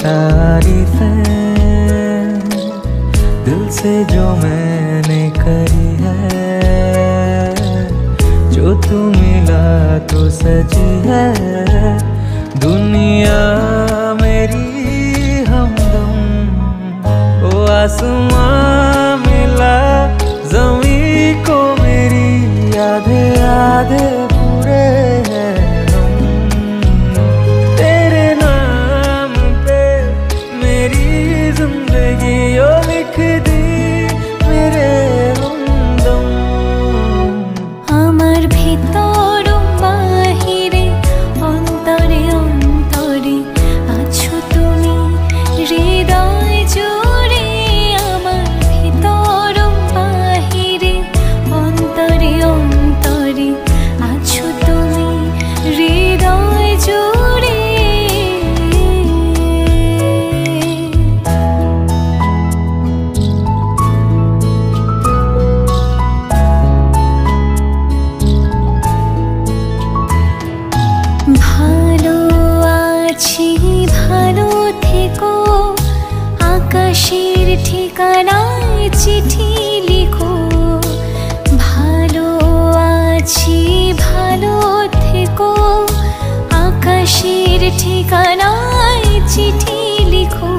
तारीफें दिल से जो मैंने करी है, जो तू मिला तो सजी है दुनिया मेरी हमदम। ओ आसमां मिला ज़मीं को मेरी, आधे आधे पूरे हैं तेरे नाम पे मेरी जिंदगी ओ लिख दी मेरे हमदम। आमर भी तो ठिकानाय चिठी लिखो, भालो आछि भालो थेको आकाशेर ठिकानाय चिठी लिखो।